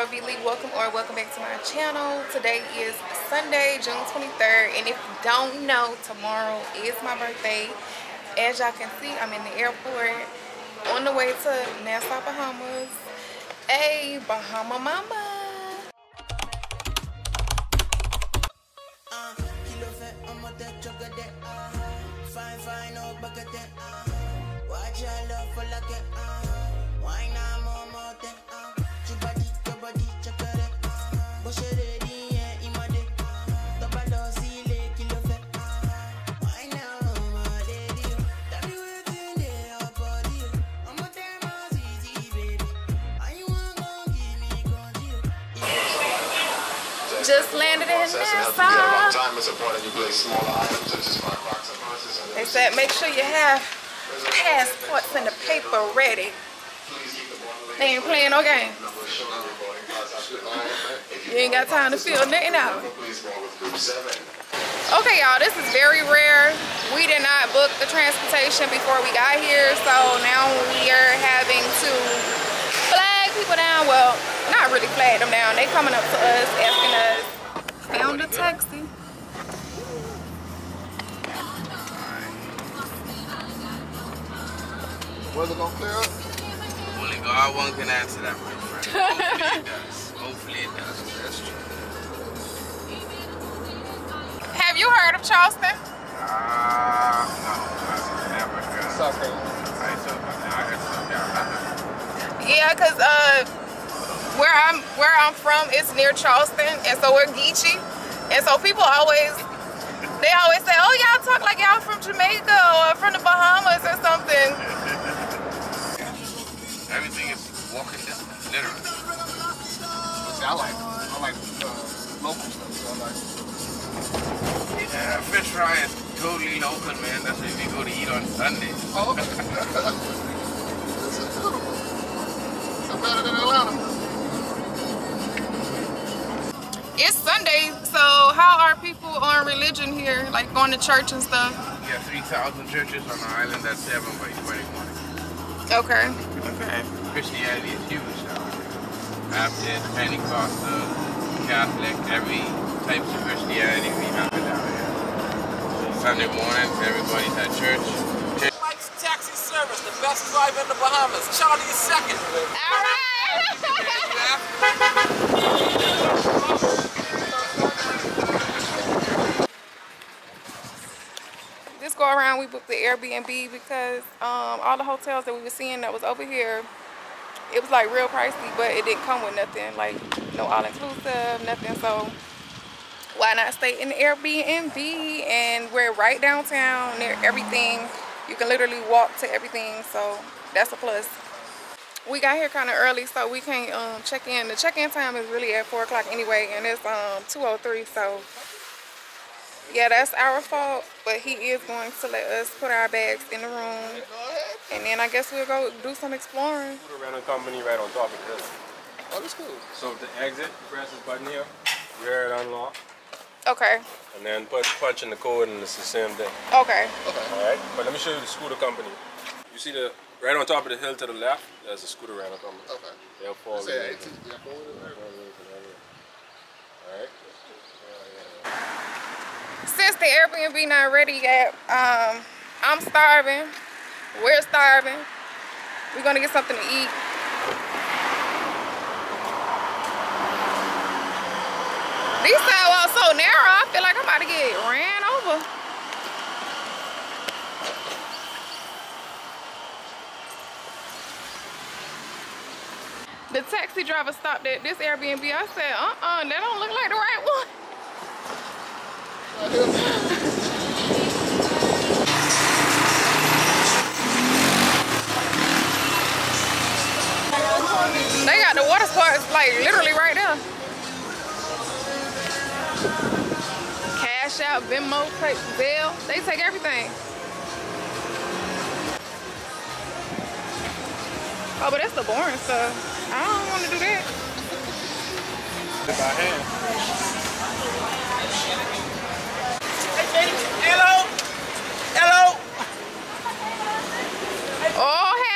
girl V Lee. Welcome back to my channel. Today is Sunday, June 23rd, and if you don't know, tomorrow is my birthday. As y'all can see, I'm in the airport on the way to Nassau, Bahamas. Hey, Bahama Mama. Just landed in Nassau. They said make sure you have passports and the paper ready. They ain't playing no games. You ain't got time to fill nothing out. Okay, y'all, this is very rare. We did not book the transportation before we got here, so now we are having to flag people down. Well, not really flag them down. They coming up to us, asking us. Found a taxi. Weather gonna clear up? Only God one can answer that, my friend. Hopefully it does. Hopefully it does. That's true. Have you heard of Charleston? No, never heard. It's okay. Yeah, cause where I'm from, it's near Charleston, and so we're Geechee, and so people always say, oh, y'all talk like y'all from Jamaica or from the Bahamas or something. Everything is walking distance, literally. See, I like local stuff, so I like. Yeah, fish fry is totally local, man. That's what we go to eat on Sundays. Oh, okay. That's incredible. That's better than Atlanta. It's Sunday, so how are people on religion here, like going to church and stuff? Yeah, 3,000 churches on the island. That's 7 by 21. Okay. Okay. Christianity is huge now. Baptist, Pentecostal, Catholic, every type of Christianity we have it down here. Sunday morning, everybody's at church. Mike's taxi service, the best driver in the Bahamas. Charlie is second. All right. Go around, we booked the Airbnb because all the hotels that we were seeing that was over here, it was like real pricey, but it didn't come with nothing, like no all-inclusive, nothing. So why not stay in the Airbnb? And we're right downtown near everything. You can literally walk to everything, so that's a plus. We got here kind of early, so we can't check in. The check-in time is really at 4 o'clock anyway, and it's 2:03, so yeah, that's our fault, but he is going to let us put our bags in the room, and then I guess we'll go do some exploring. Put a random company right on top of this. Oh, that's cool. So to exit, press this button here, rear it unlock. Okay. And then punch in the code, and it's the same thing. Okay. Okay. All right, but let me show you the scooter company. You see the right on top of the hill to the left? There's a scooter random company. Okay. They'll fall. Say, all right. Since the Airbnb not ready yet, I'm starving. We're starving. We're gonna get something to eat. These sidewalks so narrow, I feel like I'm about to get ran over. The taxi driver stopped at this Airbnb. I said, that don't look like the right one. They got the water sports like literally right there. Cash out, Venmo, Zelle, they take everything. Oh, but that's the boring stuff. I don't want to do that. By hand. Hello? Hello? Oh, hell.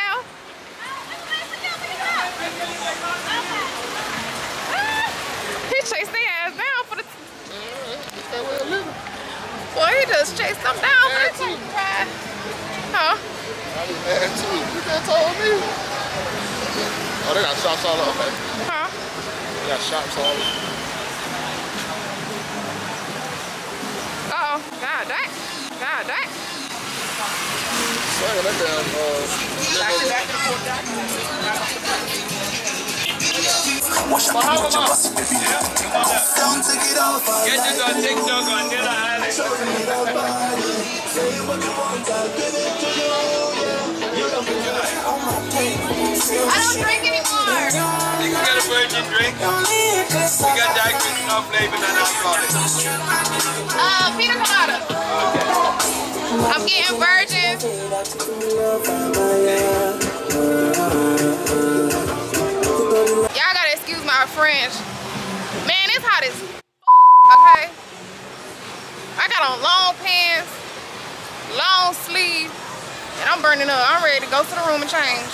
just told me. Oh, they got shops all over. Huh? They got shops all over. Uh oh, God dang. God dang. Sorry, that damn, I don't drink anymore. You can get a virgin drink. You got dark with no flavor than alcoholic. Pina colada. Okay. I'm getting virgin. Y'all gotta excuse my French. Man, it's hot as okay. I got on long pants, long sleeve, and I'm burning up. I'm ready to go to the room and change.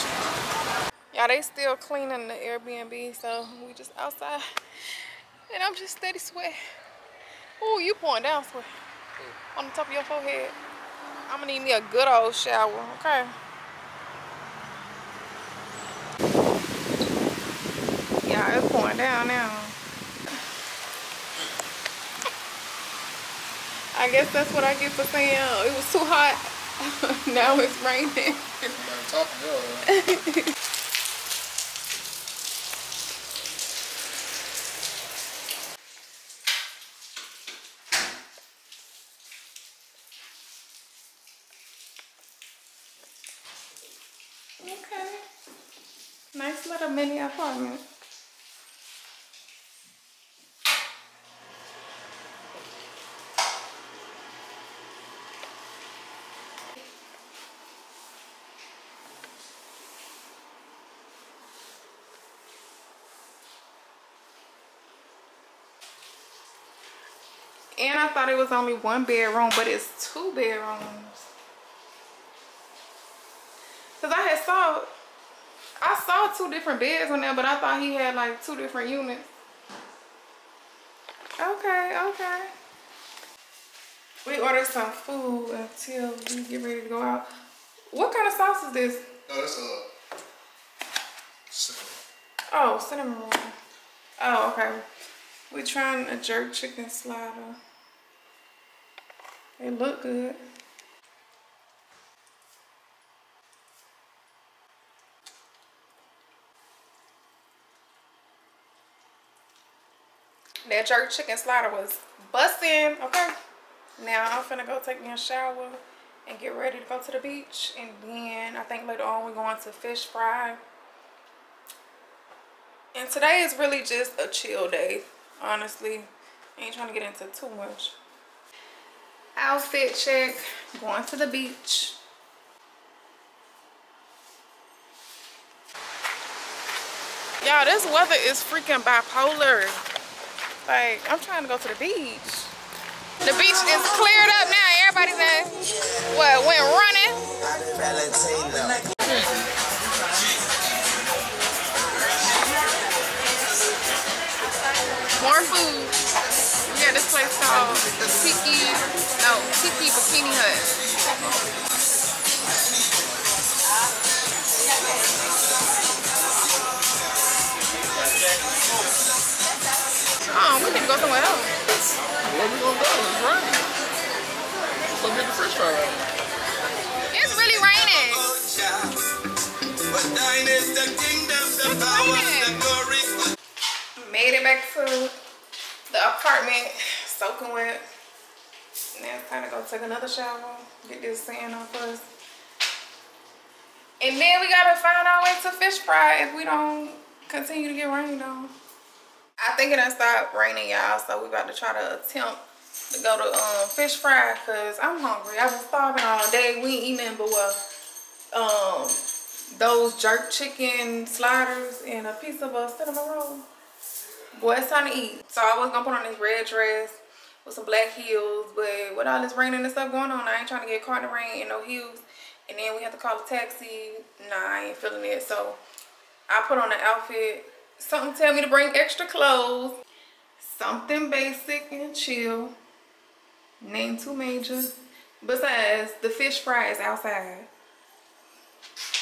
Y'all, they still cleaning the Airbnb, so we just outside. And I'm just steady sweat. Ooh, you pouring down sweat. On the top of your forehead. I'm gonna need me a good old shower, okay? Y'all, it's pouring down now. I guess that's what I get for saying it was too hot. Now it's raining. Okay. Nice little mini apartment. And I thought it was only one bedroom, but it's two bedrooms. Cause I saw two different beds on there, but I thought he had like two different units. Okay, okay. We ordered some food until we get ready to go out. What kind of sauce is this? No, that's a cinnamon. Oh, cinnamon roll. Oh, okay. We're trying a jerk chicken slider. It look good. That jerk chicken slider was busting, okay? Now I'm finna go take me a shower and get ready to go to the beach. And then I think later on we're going to fish fry. And today is really just a chill day. Honestly, I ain't trying to get into too much. Outfit check, going to the beach. Y'all, this weather is freaking bipolar. Like, I'm trying to go to the beach. The beach is cleared up now. Everybody's in, what, went running. More food. Yeah, this place called the Tiki Bikini Hut. Oh, we can go somewhere else. Where we gonna go? It's raining. Let's go get the fresh fry. It's really raining. It's raining. Made it back to the apartment, soaking wet. Now it's time to go take another shower, get this sand off us. And then we gotta find our way to fish fry if we don't continue to get rained on. I think it done stopped raining, y'all, so we about to try to attempt to go to fish fry because I'm hungry. I've been starving all day. We ain't eating but those jerk chicken sliders and a piece of a cinnamon roll. Boy, it's time to eat. So I was gonna put on this red dress with some black heels, but with all this raining and stuff going on, I ain't trying to get caught in the rain and no heels. And then we have to call a taxi. Nah, I ain't feeling it. So I put on an outfit. Something tell me to bring extra clothes. Something basic and chill. Nothing too major. Besides, the fish fry is outside.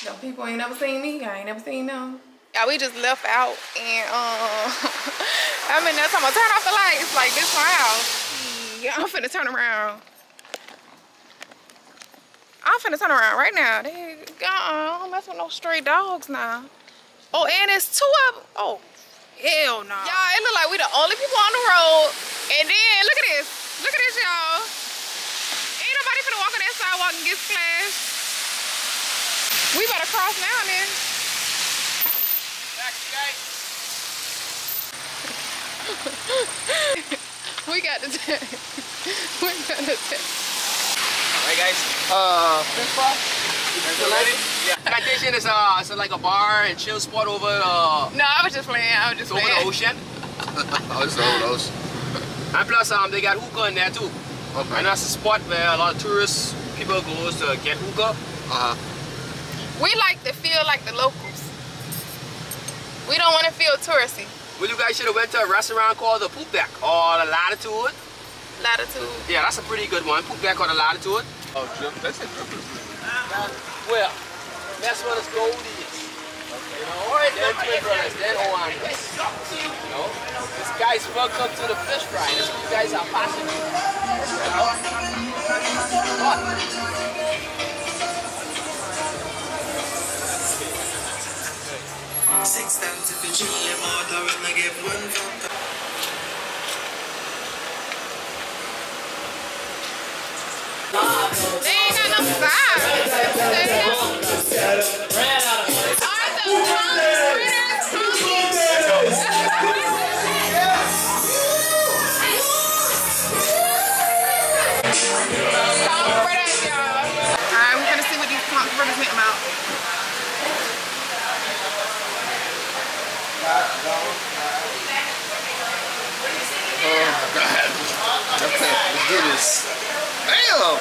No, people ain't never seen me. I ain't never seen them. Yeah, we just left out and I'm in there talking about turn off the lights like this house. Yeah, I'm finna turn around. I'm finna turn around right now. They gone. That's with no stray dogs now. Oh, and it's two of them. Oh, hell no. Y'all, it look like we the only people on the road. And then, look at this. Look at this, y'all. Ain't nobody finna walk on that sidewalk and get splashed. We better cross now, then. Back today. We got the tech. We got the tech. All right, guys. French fries. Yeah. Plantation is it's like a bar and chill spot over. No, I was just playing. I was just playing. Over the ocean. Oh, it's the whole ocean. And plus, they got hookah in there too. Okay. And that's a spot where a lot of tourists, people goes to get hookah. Uh huh. We like to feel like the locals. We don't want to feel touristy. Well, you guys should have went to a restaurant called the Poop Deck or the Latitude. Latitude. Yeah, that's a pretty good one. Poop Deck or the Latitude. Oh, that's a good. Well, that's what it's gold is. Okay. Alright, then twin brothers, then Oya. You know? This guy's welcome to the fish fry. You guys are passengers. You know? What? 6 times if it's GM order and I give one. They ain't got no style. Are those colors printers punky? I'm gonna see what these punk brothers make them out. Oh my god. Okay, let's do this. Damn!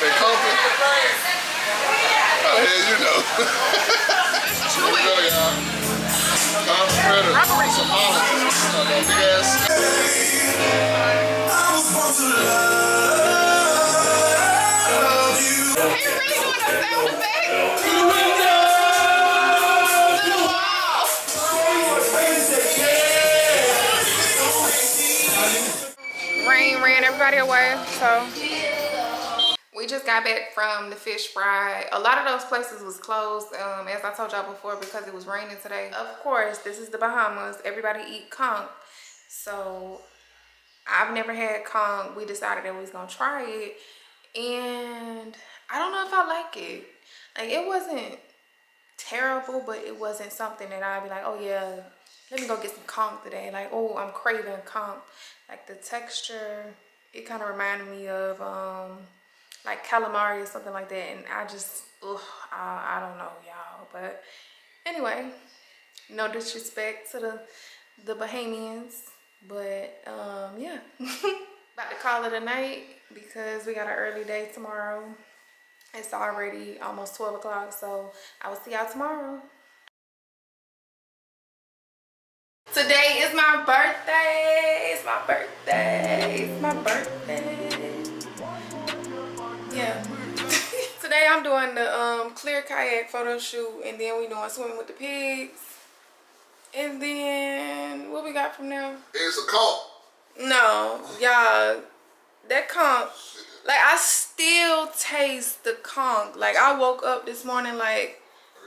They comfy? Oh, yeah, you know. This is chewy. Here we go, y'all. Tom Shredder. Rubbery. Somali. Big ass. I was supposed to love you. He really doing a sound effect? To the window. To the wall. Rain ran everybody away, so we just got back from the fish fry. A lot of those places was closed, as I told y'all before, because it was raining today. Of course, this is the Bahamas. Everybody eat conch, so I've never had conch. We decided that we was gonna try it, and I don't know if I like it. Like, it wasn't terrible, but it wasn't something that I'd be like, oh yeah, let me go get some conch today. Like, oh, I'm craving conch. Like, the texture, it kind of reminded me of like calamari or something like that. And I just, ugh, I don't know, y'all. But anyway, no disrespect to the Bahamians, but yeah. About to call it a night because we got an early day tomorrow. It's already almost 12 o'clock, so I will see y'all tomorrow. Today is my birthday. It's my birthday. It's my birthday. Yeah. Today I'm doing the clear kayak photo shoot, and then we doing swimming with the pigs. And then what we got from there? It's a conch. No, y'all. That conch. Like, I still taste the conch. Like, I woke up this morning like. I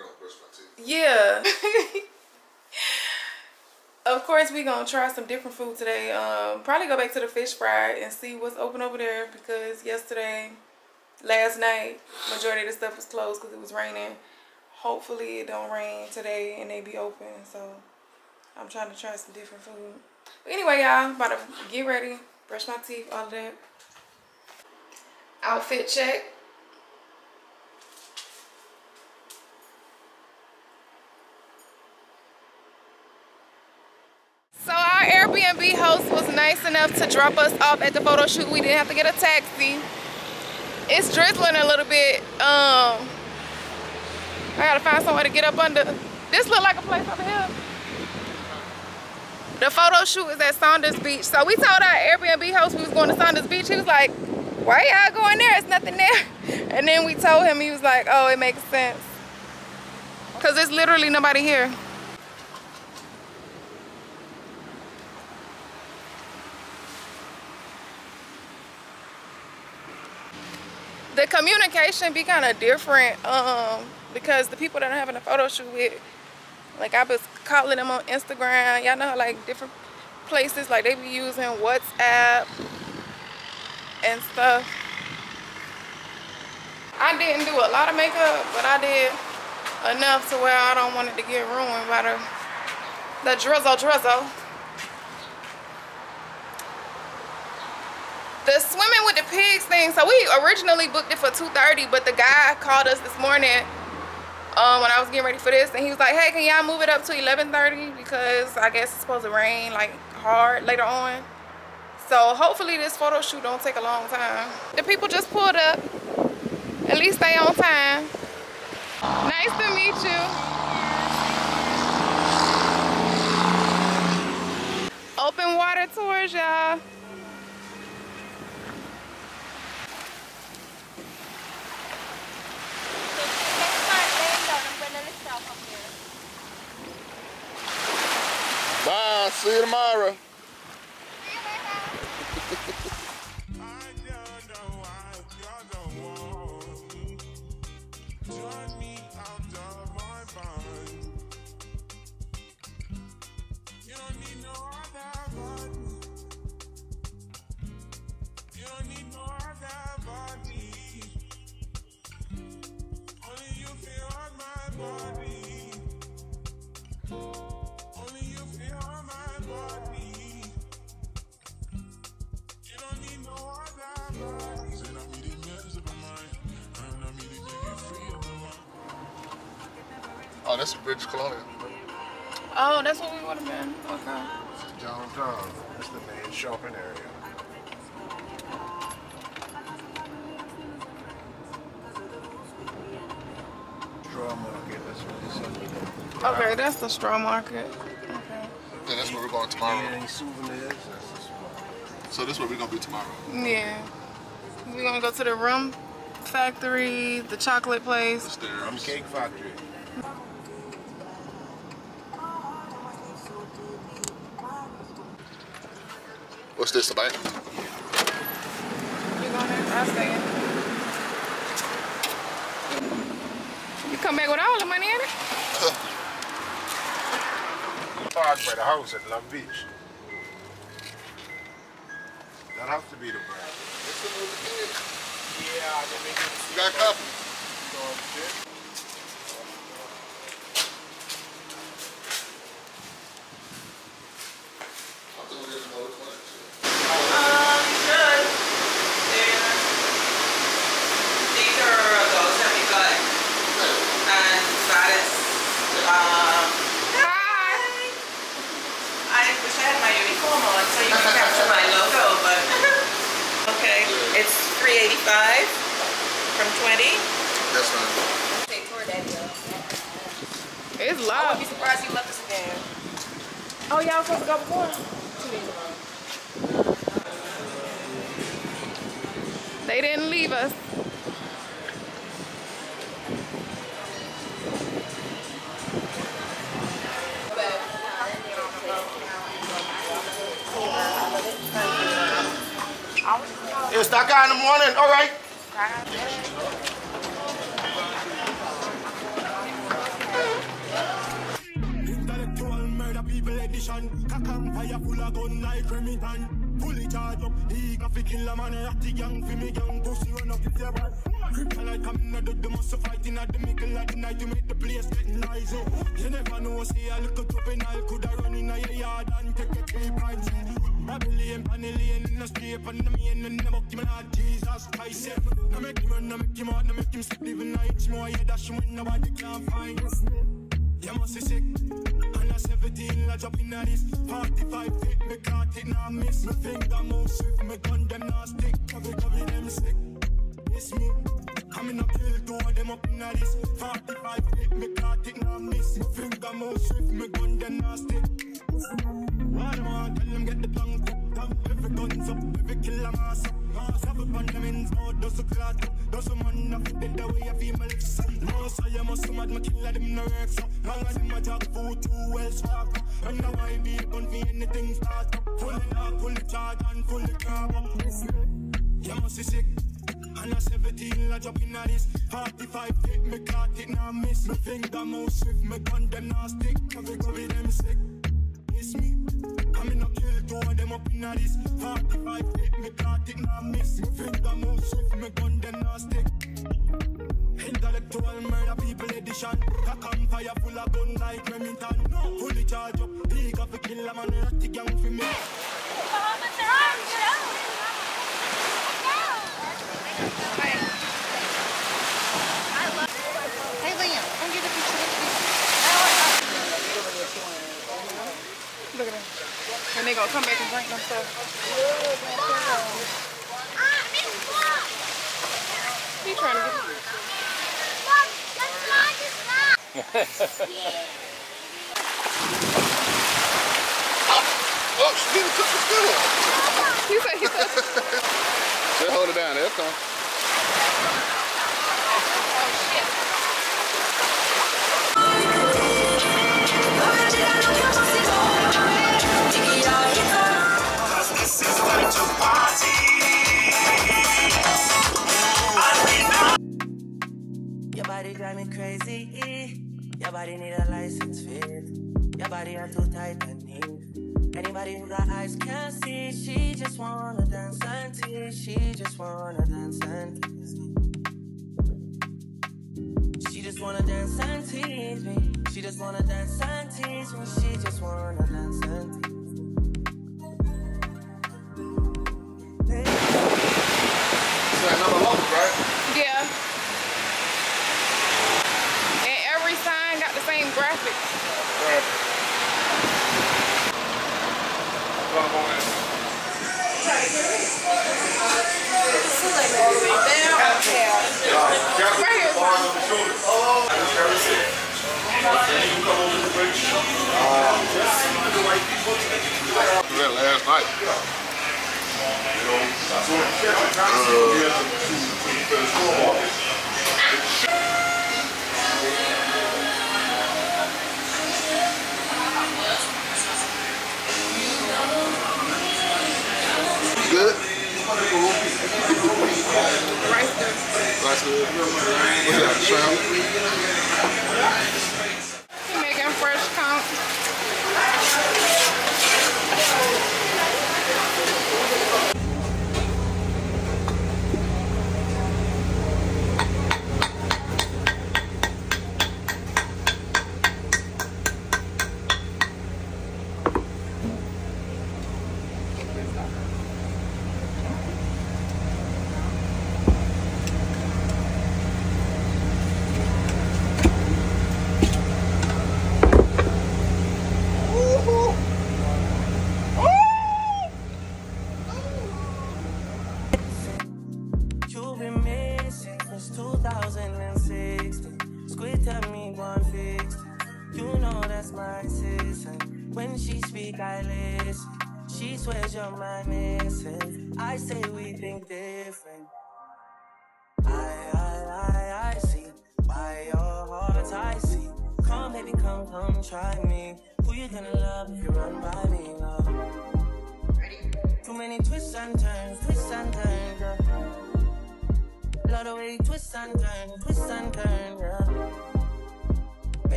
don't brush my teeth. Yeah. Of course, we're going to try some different food today. Probably go back to the fish fry and see what's open over there, because yesterday, last night, majority of the stuff was closed because it was raining. Hopefully, it don't rain today and they be open. So, I'm trying to try some different food. But anyway, y'all, about to get ready, brush my teeth, all of that. Outfit check. Airbnb host was nice enough to drop us off at the photo shoot. We didn't have to get a taxi. It's drizzling a little bit. I gotta find somewhere to get up under. This look like a place over here. The photo shoot is at Saunders Beach. So we told our Airbnb host we was going to Saunders Beach. He was like, why y'all going there? It's nothing there. And then we told him, he was like, oh, it makes sense. Because there's literally nobody here. The communication be kind of different because the people that I'm having a photo shoot with, like I was calling them on Instagram. Y'all know like different places, like they be using WhatsApp and stuff. I didn't do a lot of makeup, but I did enough to where I don't want it to get ruined by the drizzle. The swimming with the pigs thing, so we originally booked it for 2:30, but the guy called us this morning when I was getting ready for this, and he was like, hey, can y'all move it up to 11:30 because I guess it's supposed to rain like hard later on. So hopefully this photo shoot don't take a long time. The people just pulled up. At least they on time. Nice to meet you. Open Water Tours, y'all. Bye, see you tomorrow. Oh, that's the Bridge Colonial. Oh, that's what we would have been. Okay. It's downtown. That's the main shopping area. Straw Market. That's what we said. Okay, that's the Straw Market. Okay. Yeah, that's where we're going tomorrow. Any souvenirs? So that's where we're gonna be tomorrow. Yeah. We're gonna go to the rum factory, the chocolate place, the rum cake factory. What's this about? You going there? I'll stay in. You come back with all the money in it? Park by the house at Long Beach. That has to be the brand. It's a little bit. Yeah, they make it. You got a copy? So, they didn't leave us. It'll start out in the morning, all right. Fully charged up, he got to kill a man at the young female, young pussy run up with your wife. Kryptonite coming out of the muscle fighting at the middle like the night to make the place getting noisy. You never know, see, I look up and I could have run in a yard and take a three pints. Babylon, Panellian, in the street, Panamia, and the Mokimana, Jesus Christ. I make him run, I make him out, I make him sleep, even nights more, yeah, that's when nobody can find us. You must be sick. 17, I jump in at this 45 feet, me can't it now miss. Me think I'm all swift, me gun them now stick. Cover them sick, miss me. Coming up till two of them up in at this 45 feet, me can't it now miss. Me think I'm all swift, me gun them now stick.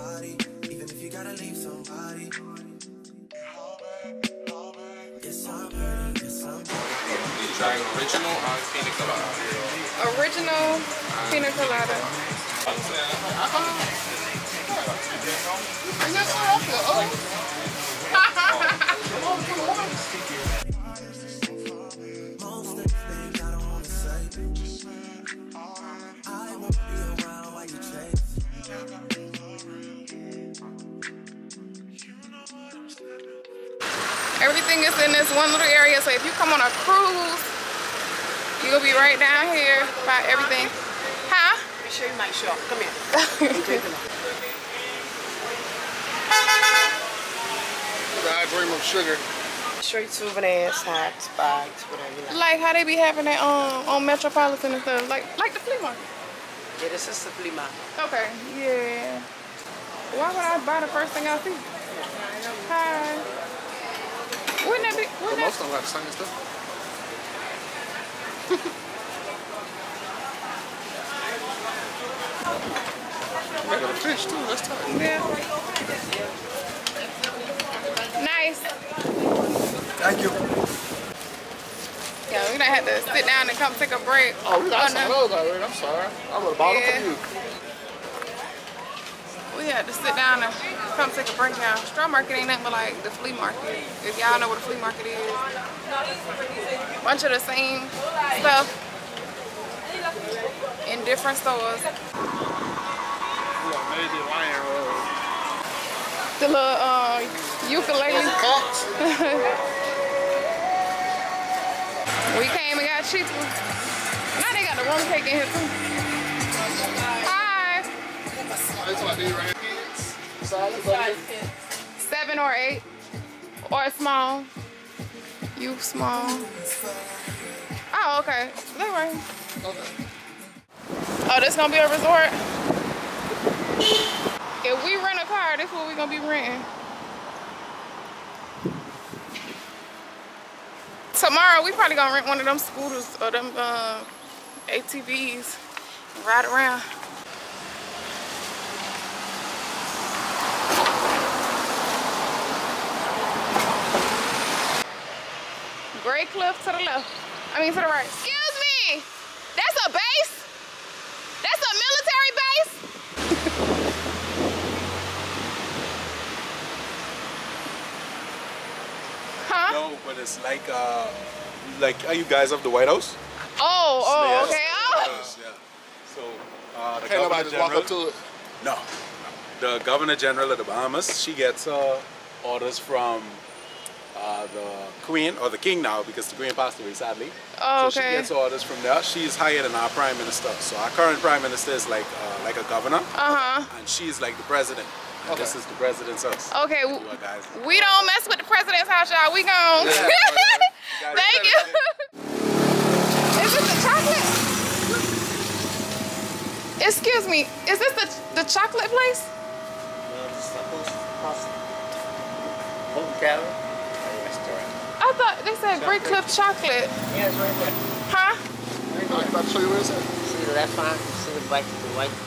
somebody, even if you gotta leave somebody. Did you try original or pina colada? Original pina colada. Is that so helpful? Everything is in this one little area, so if you come on a cruise, you'll be right down here by everything. Huh? Let me show you my shop. Come here. The high cream of sugar. Straight souvenirs, hats, bags, whatever you like. Like how they be having that on Metropolitan and stuff, like the flea market. Yeah, this is the flea market. Okay. Yeah. Why would I buy the first thing I see? Hi. Wouldn't that be? Wouldn't most of them have sung and stuff. I got a fish too. That's tight. Yeah. Nice. Thank you. Yeah, we done had to sit down and come take a break. Oh, we got some clothes already. I'm sorry. I bought a bottle for you. We had to sit down and come take a break now. Straw Market ain't nothing but like the flea market. If y'all know what a flea market is, bunch of the same stuff in different stores. The little ukulele. We came and got cheap. Now they got the rum cake in here too. Seven or eight, or small. You small. Oh, okay. That right. Okay. Oh, this gonna be a resort. If we rent a car, that's what we gonna be renting. Tomorrow, we probably gonna rent one of them scooters or them ATVs and ride around. Greycliff to the left. I mean to the right. Excuse me! That's a base? That's a military base? Huh? No, but it's like are you guys of the White House? Oh, oh, okay. Oh. Yeah. So the can't nobody just walk up to it. No. The Governor General of the Bahamas, she gets orders from the Queen, or the King now, because the Queen passed away sadly. Oh, okay. So she gets orders from there. She's higher than our Prime Minister. So our current Prime Minister is like a governor. Uh-huh. And she's like the President. And okay. This is the President's house. Okay. Guys. We don't mess with the President's house, y'all. We gone. Yeah, thank you. Is this the chocolate? Excuse me. Is this the chocolate place? No, this is the hotel. I thought they said Greycliff Chocolate. Yeah, it's right there. Huh? I'm about to show you where it's at. See the left one? See the white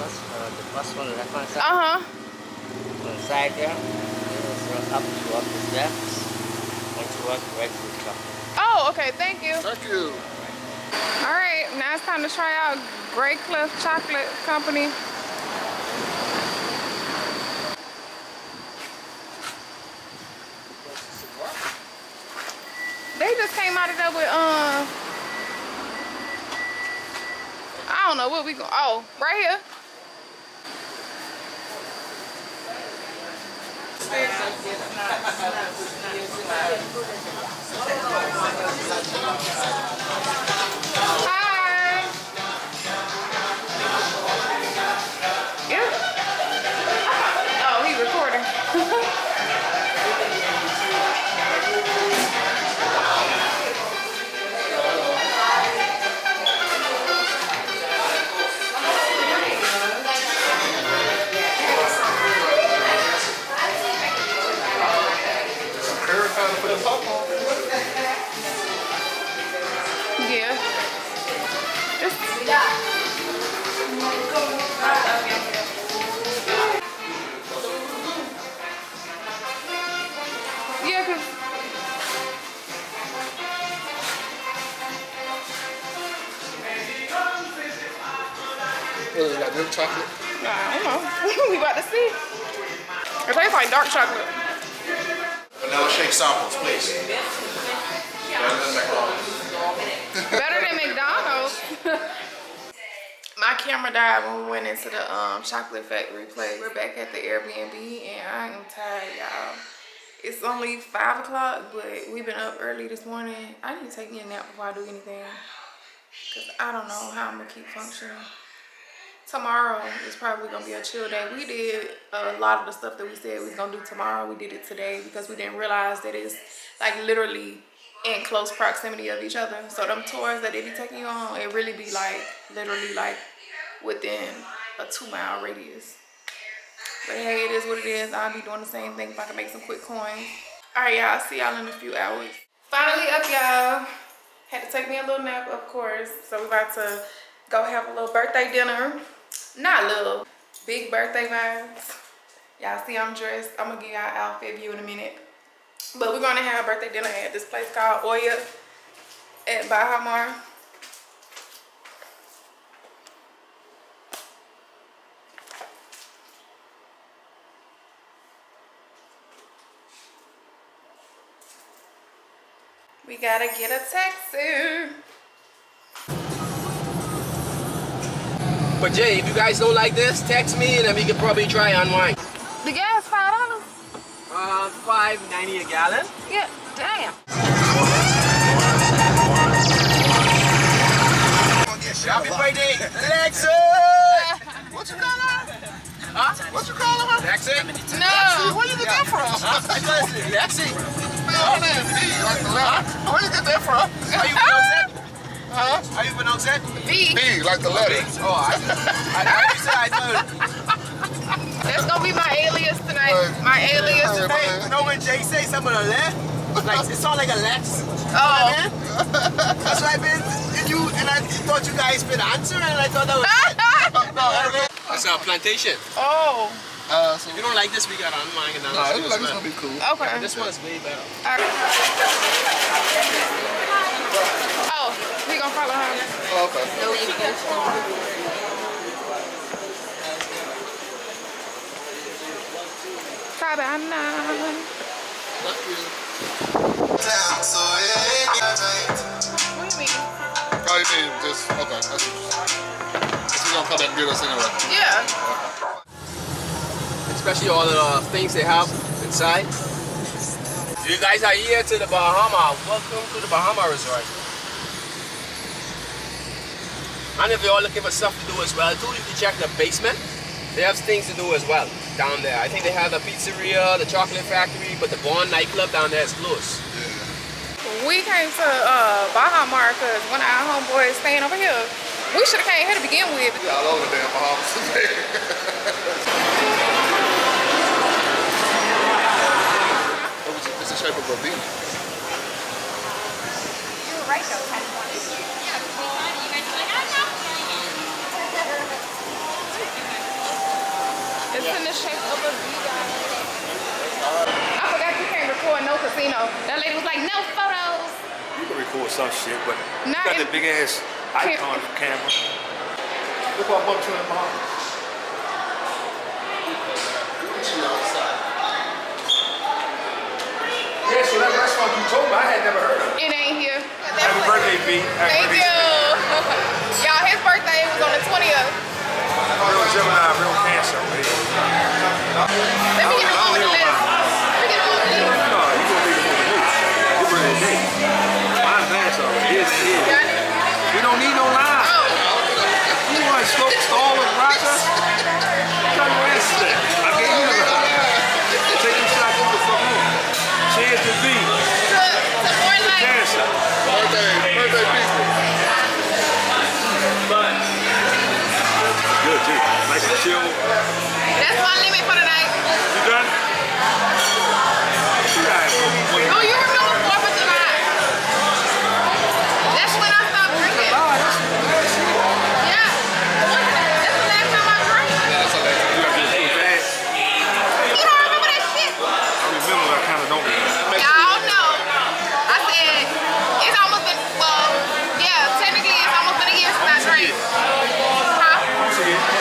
bus? The bus one, the left one side? Uh-huh. On the side there. It's up to up the steps. And to up right to the top. Oh, okay. Thank you. Thank you. All right. Now it's time to try out Greycliff Chocolate Company. They just came out of there with, I don't know where we go. Oh, right here. Hi. Yeah. Oh, he's recording. What is it, like milk chocolate? I don't know. We about to see. It tastes like dark chocolate. Vanilla shake samples, please. Better than McDonald's. Better than McDonald's. My camera died when we went into the chocolate factory place. We're back at the Airbnb and I am tired, y'all. It's only 5 o'clock, but we've been up early this morning. I need to take me a nap before I do anything, because I don't know how I'm gonna keep functioning. Tomorrow is probably gonna be a chill day. We did a lot of the stuff that we said we was gonna do tomorrow. We did it today because we didn't realize that it's like literally in close proximity of each other. So them tours that they be taking you on, it really be like literally like within a 2 mile radius. But hey, it is what it is. I'll be doing the same thing if I can make some quick coins. All right, y'all. See y'all in a few hours. Finally up, y'all. Had to take me a little nap, of course. So we're about to go have a little birthday dinner. Not little. Big birthday vibes. Y'all see I'm dressed. I'm going to give y'all an outfit view in a minute. But we're going to have a birthday dinner at this place called Oya at Baha Mar. We gotta get a taxi. But Jay, if you guys don't like this, text me and then we can probably try on mine. The gas $5? $5.90 a gallon. Yeah, damn. Happy birthday, Lexi! What you got on? Huh? What you calling her? Lexi? No. Lexi, where you get that from? Lexi. Where you get that from? Are you pronounced it? Huh? Are you pronounced it? B. B, like the letter. Oh, I thought. That's going to be my alias tonight. My alias tonight. You know when Jay say something on the left? Like, it sounds like a Lex. Oh. That's what I mean. And I thought you guys been answering, and I thought that was... No, I mean... It's our plantation. Oh. So if you don't like this, we got online and now. Nah, this one's gonna be cool. Okay. Yeah, this one's way better. All right. Oh, we gonna follow her. Oh, okay. No, you can. What do you mean? Oh, you mean just okay. That's gonna come and get us anyway. Yeah. Especially all the things they have inside. If you guys are here to the Bahama, welcome to the Bahama Resort. And if you're all looking for stuff to do as well, too, if you check the basement, they have things to do as well down there. I think they have the pizzeria, the chocolate factory, but the Bond nightclub down there is closed. Yeah. We came to Baha Mar because one of our homeboys staying over here. We should have came here to begin with. Yeah, all over the damn Bahamas. It's the shape of a bean. You were right though, kind of wanted to. Yeah, we saw it, you guys were like, I'm not playing. It's in the shape of a bean. I forgot you can't record no casino. That lady was like, no photos. You can record some shit, but you got the big ass icon of camera. Look what I bought you in the Bahamas. Yeah, so that restaurant you told me, I had never heard of. It ain't here. Happy birthday, B. Thank you. Y'all, his birthday was on the 20th. Real Gemini, real Cancer. Let me get on with the list. Let me get on with the list. No, you're going to be on the list. You're ready to date. Mine's Nassau. Yes, it is. We don't need no line. You want to slow stall and rock us? Tell me where it's at. I gave you the line. Take your shot over for who? Cheers to B. To more life. Cancer. Birthday people. Fun. Good too. Nice and chill. That's my limit for the night. You done? Oh, you remember 4th of July? That's when I stopped drinking. Yeah. That's the last time I drank. You don't remember that shit? I remember, I kind of don't remember. Y'all know. I said, it's almost been, well, yeah, technically it's almost been a year since I drank. Huh?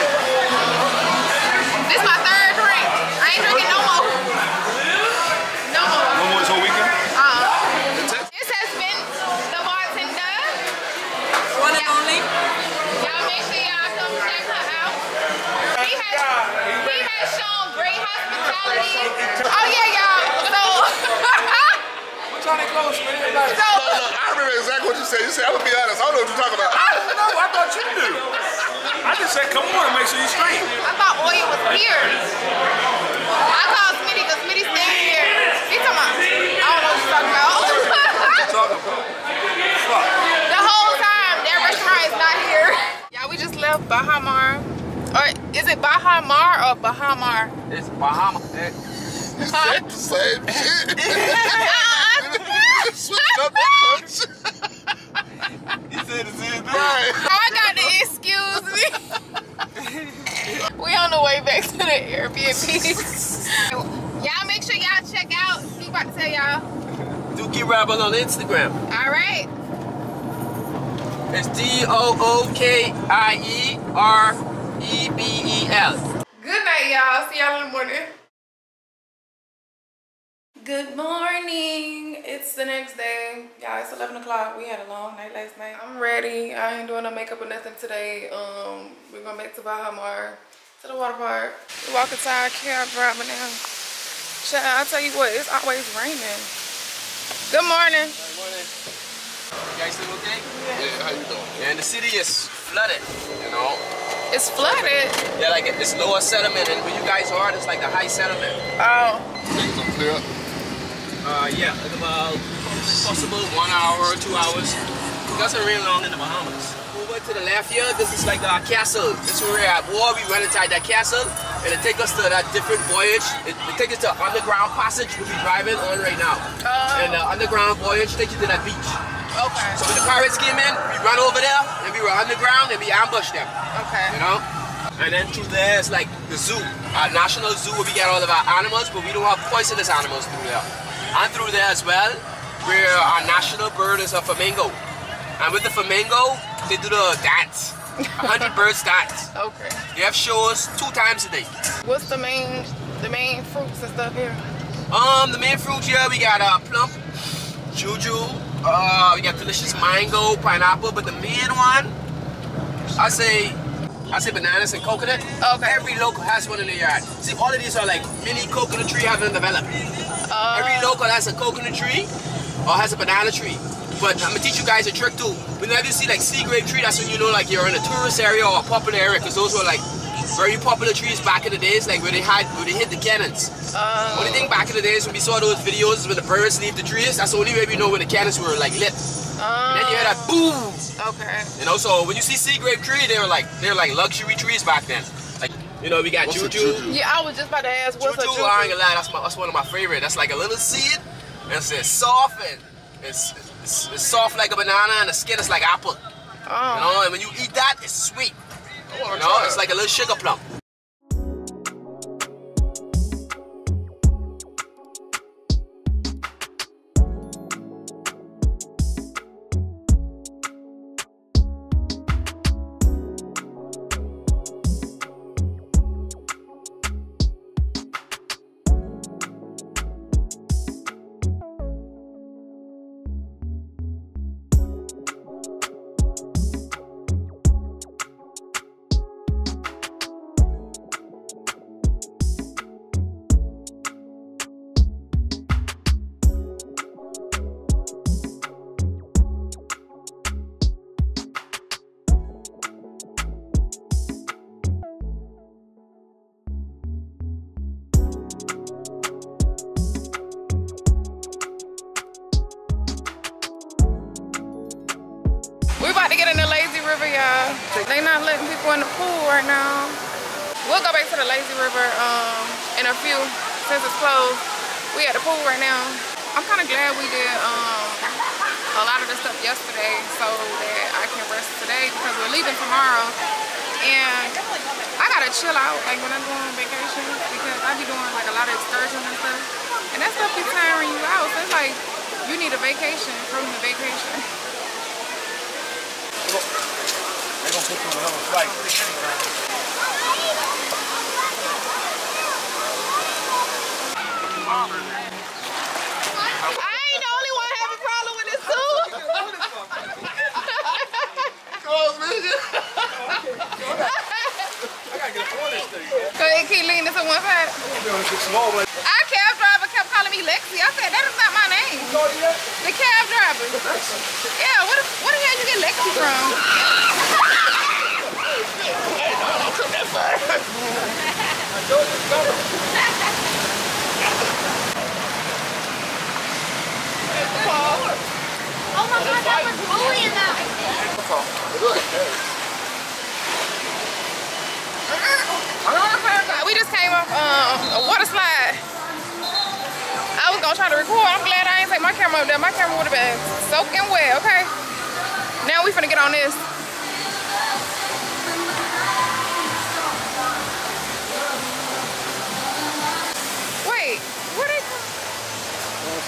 trying to close for everybody. No, look, I remember exactly what you said. You said, I'm going to be honest, I don't know what you're talking about. I don't know, I thought you knew. I just said, come on, make sure you're straight. I thought Oya was here. I called Smitty because Smitty's staying here. He's talking about, I don't know what you're talking about. What you talking about? Fuck. The whole time, that restaurant is not here. Yeah, we just left Baha Mar. Or is it Baha Mar or Baha Mar? It's Baha Mar. You said the same shit. You said the same thing. I got to excuse me. We on the way back to the Airbnb. Y'all make sure y'all check out. He about to tell y'all. Dookie Rebel on Instagram. All right. It's DOOKIEREBEL. Good night, y'all. See y'all in the morning. Good morning. It's the next day. Y'all, it's 11 o'clock. We had a long night last night. I'm ready. I ain't doing no makeup or nothing today. We're going back to Baha Mar, to the water park. We walk inside our cab driving now. Shut up, I'll tell you what, it's always raining. Good morning. Good morning. You guys doing okay? Yeah. Yeah, how you doing? Yeah, and the city is flooded, you know. It's flooded? Yeah, like it's lower sediment. And where you guys are, it's like the high sediment. Oh. Things are clear up. Yeah, it's about possible 1 hour or 2 hours. It doesn't rain long in the Bahamas. Over to the left here, this is like our castle. This is where we're at war. We went inside that castle, and it takes us to that different voyage. It takes us to underground passage, which we're driving on right now. And the underground voyage takes you to that beach. Okay. So when the pirates came in, we run over there, and we were underground, and we ambushed them. Okay. You know? And then through there is like the zoo, our national zoo, where we get all of our animals, but we don't have poisonous animals through there. And through there as well, where our national bird is a flamingo. And with the flamingo, they do the dance. 100 birds dance. Okay. They have shows 2 times a day. What's the main fruits and stuff here? The main fruit here, we got plum, juju, we got delicious mango, pineapple, but the main one, I say bananas and coconut. Okay. Every local has one in their yard. See, all of these are like mini coconut tree haven't developed. Every local has a coconut tree or has a banana tree. But I'm gonna teach you guys a trick too. Whenever you see like sea grape tree, that's when you know like you're in a tourist area or a popular area, because those were like very popular trees back in the days, like where they hit the cannons. Only thing back in the days when we saw those videos when the birds leave the trees, that's the only way we know when the cannons were like lit. And then you hear that boom. Okay. You know, so when you see sea grape tree, they were like luxury trees back then. Like, you know, we got juju. Yeah, I was just about to ask what's juju. Juju, I ain't gonna lie, that's one of my favorite. That's like a little seed, and it's soft, and it's soft like a banana, and the skin is like apple. You know, and when you eat that, it's sweet. You know, it's like a little sugar plum. They not letting people in the pool right now. We'll go back to the lazy river in a few, since it's closed. We at the pool right now. I'm kind of glad we did a lot of the stuff yesterday so that I can rest today, because we're leaving tomorrow and I gotta chill out like when I'm going on vacation, because I be doing like a lot of excursions and stuff, and that stuff be tiring you out. So it's like you need a vacation from the vacation. They're gonna put you on another flight. I ain't the only one having a problem with this too. Close, nigga. I gotta get a phone in this thing. So it keep leaning to one side. I kept driving, kept calling me. me Lexi. I said, that is not my name. Who called you that? The cab driver. Lexi? Yeah, what the hell you get Lexi from? Hey, no, don't cook that fire. I told you it's covered. Oh my God, that was bullying that right there. We just came off a water slide. I was gonna try to record. I'm glad I ain't take my camera up there. My camera would have been soaking wet, okay? Now we finna get on this. Wait, where they come?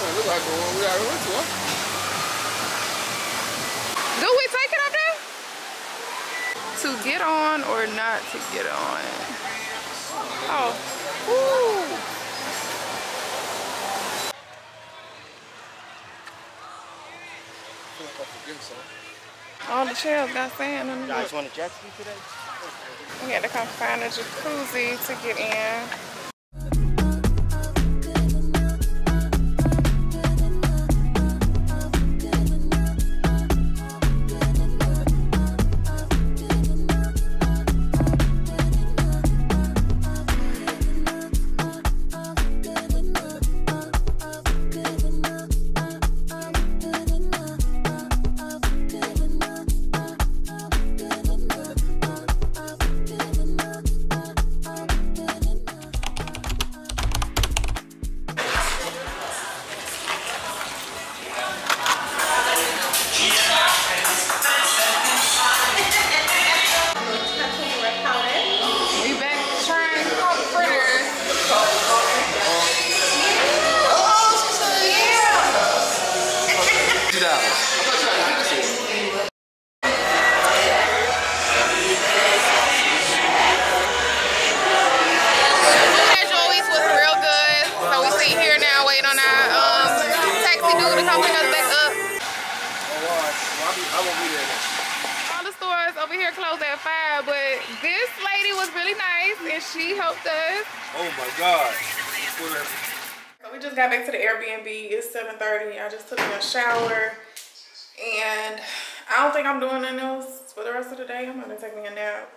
Look like the one we already went to, huh? Do we take it up there? To get on or not to get on? Oh. Ooh. All the shells got sand in them. You guys want a jet ski today? We had to come find a jacuzzi to get in. Back to the Airbnb. It's 7:30. I just took a shower and I don't think I'm doing nothing else for the rest of the day. I'm gonna take me a nap.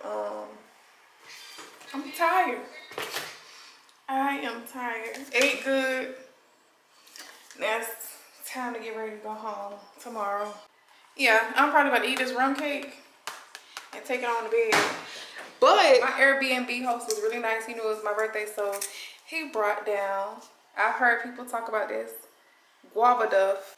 I'm tired. I am tired. Ate good. Now it's time to get ready to go home tomorrow. Yeah, I'm probably about to eat this rum cake and take it on to bed. But my Airbnb host was really nice. He knew it was my birthday, so he brought down, I've heard people talk about this, guava duff.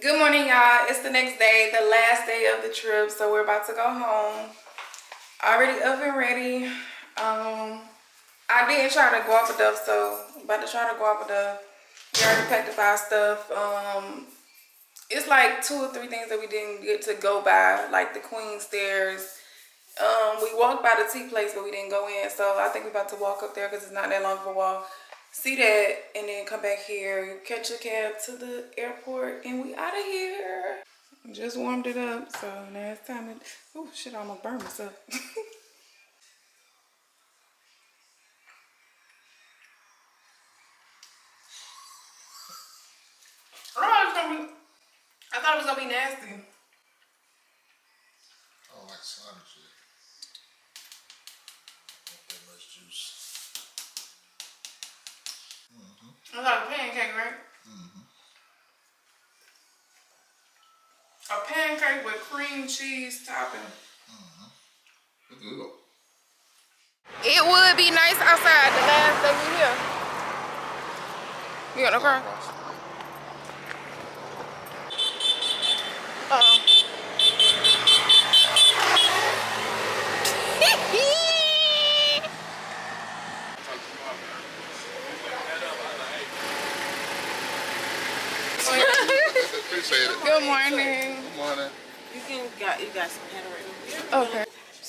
Good morning, y'all. It's the next day, the last day of the trip, so we're about to go home. Already up and ready. I didn't try the guava duff, so I'm about to try the guava duff. We already packed up our stuff. It's like 2 or 3 things that we didn't get to go by, like the Queen Stairs. We walked by the tea place, but we didn't go in. So I think we're about to walk up there because it's not that long of a walk. See that and then come back here, catch a cab to the airport, and we out of here. Just warmed it up, so now it's time to... Oh, shit, I almost burned myself. I thought it was gonna be nasty. I don't like slimy shit. Not that much juice. Mm-hmm. It's like a pancake, right? Mm-hmm. A pancake with cream cheese topping. Mm-hmm. It's good. It would be nice outside the last day we here. You got no car? Uh-oh. Good morning. Good morning. You got some pattern right now. Okay.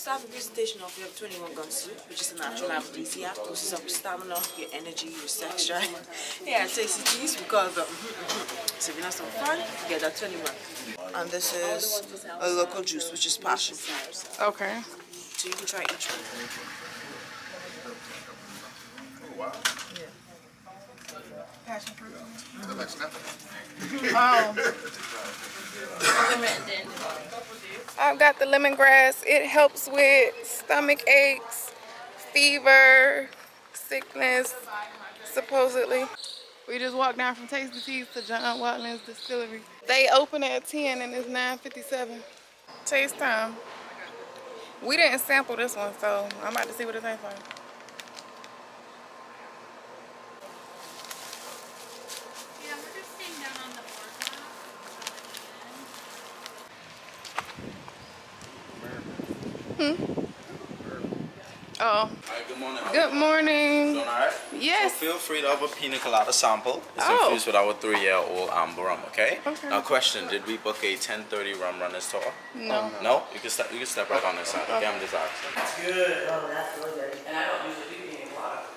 also have a presentation of your 21 gun soup, which is a natural appetizer. You have to boost up your stamina, your energy, your sex drive. Yeah, tasty teas because so if you're not so fun, you get that 21. And this is a local juice, which is passion fruit. Okay. So you can try each one. Oh, wow. Yeah. Passion fruit. That looks nothing. I've got the lemongrass. It helps with stomach aches, fever, sickness, supposedly. We just walked down from Tasty Teas to John Watlin's Distillery. They open at 10 and it's 9:57. Taste time. We didn't sample this one, so I'm about to see what it tastes like. Oh. Right, good morning. Good morning. Doing all right? Yes. So feel free to have a pina colada sample. It's infused with our 3-year-old amber rum, okay? Okay. Now question, did we book a 10:30 rum runners tour? No. No? You can step right on this side. Okay, I'm just asking. That's good. Oh, that's really good. And I don't usually do pina colada.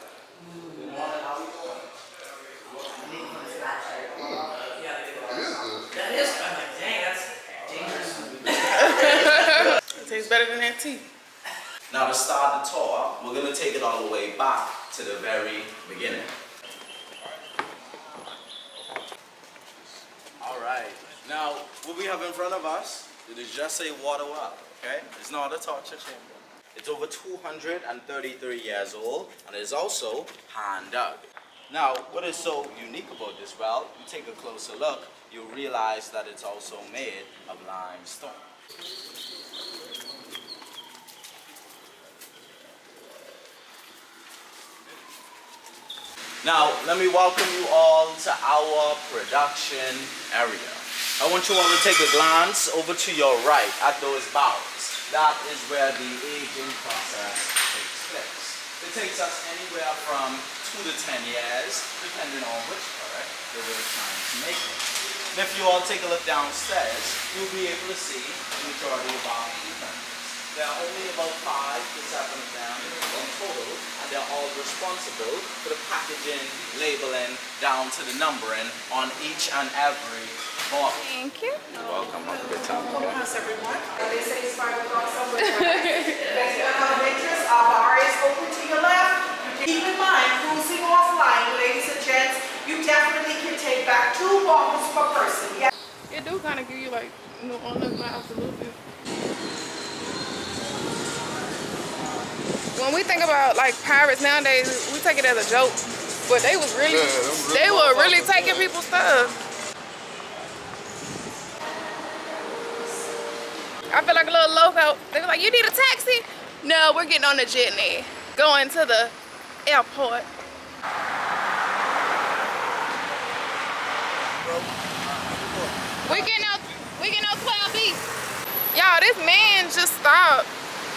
That is fun. Dang, that's dangerous. It tastes better than that tea. Now to start the tour, we're going to take it all the way back to the very beginning. Alright, now what we have in front of us, it is just a water well, okay? It's not a torture chamber. It's over 233 years old and it is also hand dug. Now, what is so unique about this well, you take a closer look, you'll realize that it's also made of limestone. Now, let me welcome you all to our production area. I want you all to take a glance over to your right at those bows. That is where the aging process takes place. It takes us anywhere from 2 to 10 years, depending on which part that we're trying to make it. And if you all take a look downstairs, you'll be able to see the majority of our members. There are only about 5 to 7 of them in total, and they're all responsible for the packaging, labeling, down to the numbering on each and every bottle. Thank you. You're welcome. Have a good time. Welcome, everyone. They say it's 5 o'clock somewhere. Thank you. Our bar is open to your left. Keep in mind, cruising offline, ladies and gents, you definitely can take back 2 bottles per person. Yeah. It do kind of give you like, you know, on the glass a little bit. When we think about like pirates nowadays, we take it as a joke, but they was really, they were really taking people's stuff. I feel like a little loco. They were like, "You need a taxi?" No, we're getting on the jetney, going to the airport. We getting on 12 Beach. Y'all, this man just stopped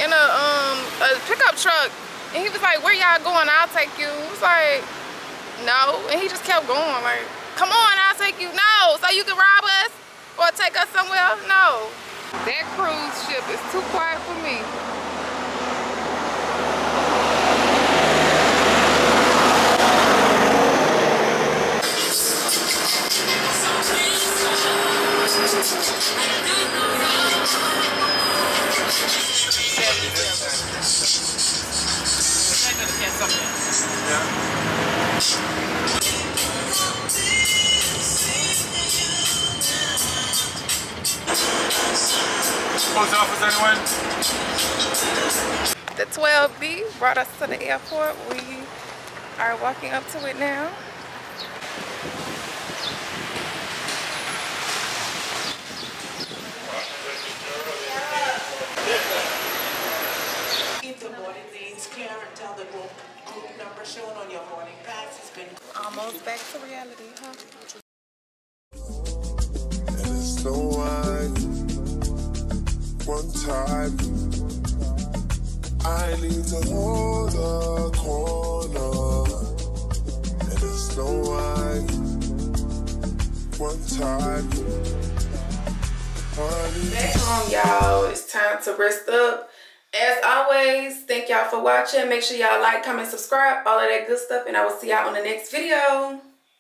in a pickup truck, and he was like, "Where y'all going? I'll take you." I was like, "No," and he just kept going, like, "Come on, I'll take you." No, so you can rob us or take us somewhere? No. That cruise ship is too quiet for me. The 12B brought us to the airport. We are walking up to it now. Keep the boarding lanes clear and tell the group number shown on your boarding pass has been almost back to reality, huh? And it's so wide. One time I need to hold the corner, and it's no wine. One time. Back home, y'all. It's time to rest up As always, thank y'all for watching. Make sure y'all like, comment, subscribe, all of that good stuff, and I will see y'all on the next video.